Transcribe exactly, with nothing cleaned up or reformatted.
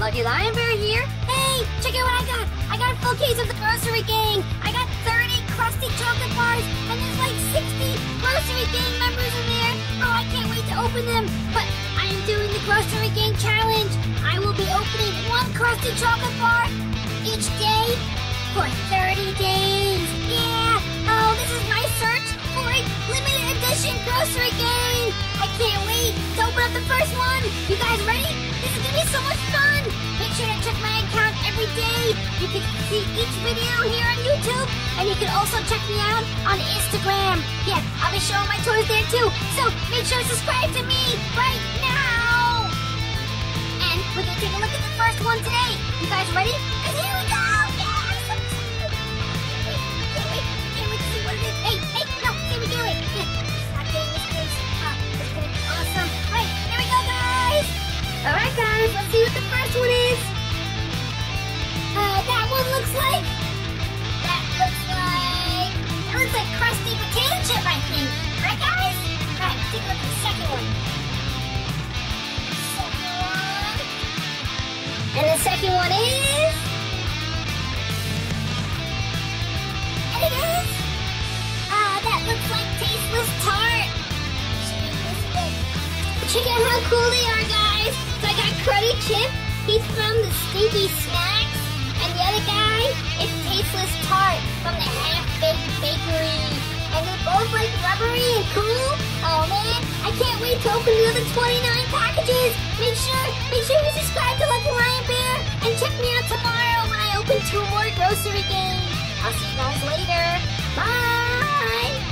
Lucky Lion Bear here. Hey, check out what I got. I got a full case of the Grossery Gang. I got thirty Crusty Chocolate Bars, and there's like sixty Grossery Gang members in there. Oh, I can't wait to open them. But I am doing the Grossery Gang Challenge. I will be opening one Crusty Chocolate Bar each day for thirty days. Yeah. Oh, this is my search for a limited edition Grossery Gang. I can't wait to open up the first one. You guys ready? This is gonna be so much fun. Make sure to check my account every day. You can see each video here on YouTube, and you can also check me out on Instagram. Yeah, I'll be showing my toys there too. So make sure to subscribe to me right now. And we're gonna take a look at the first one today. You guys ready? Cause here we go. Alright guys, let's see what the first one is. Uh, that one looks like... That looks like... That looks like Crusty Potato Chip, I think. Right guys? Alright, let's take a look at the second one. Second one... And the second one is... And it is... Uh, that looks like Tasteless Tarts. Check out how cool they are, guys. So I got Cruddy Chip. He's from the Stinky Snacks. And the other guy is Tasteless Tart from the Half-Baked Bakery. And they're both like rubbery and cool. Oh man, I can't wait to open the other twenty-nine packages. Make sure, make sure you subscribe to Lucky Lion Bear. And check me out tomorrow when I open two more Grossery Games. I'll see you guys later. Bye!